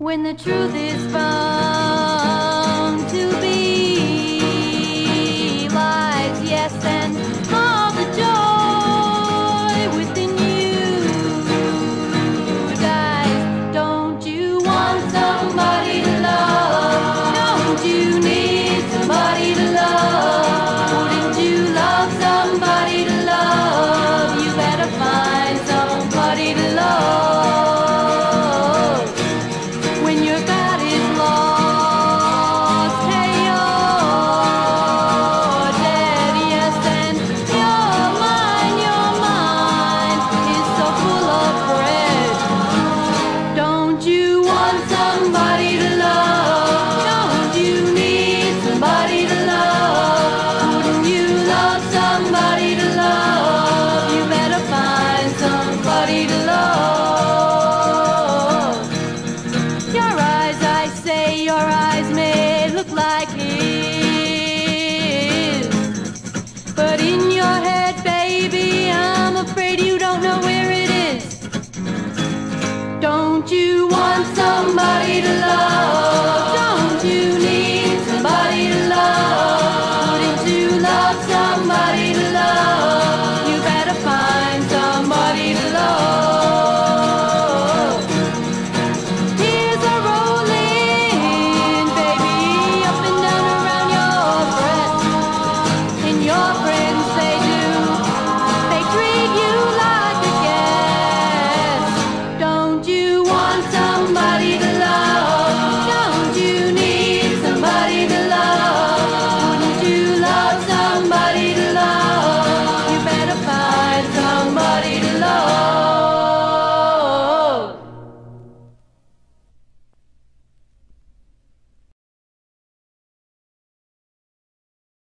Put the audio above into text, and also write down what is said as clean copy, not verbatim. when the truth is found to be lies, yes, and all the joy within you dies. Don't you want somebody to love? Don't you need somebody to love? Wouldn't you love somebody to love? You better find somebody to love. Don't you want somebody to love?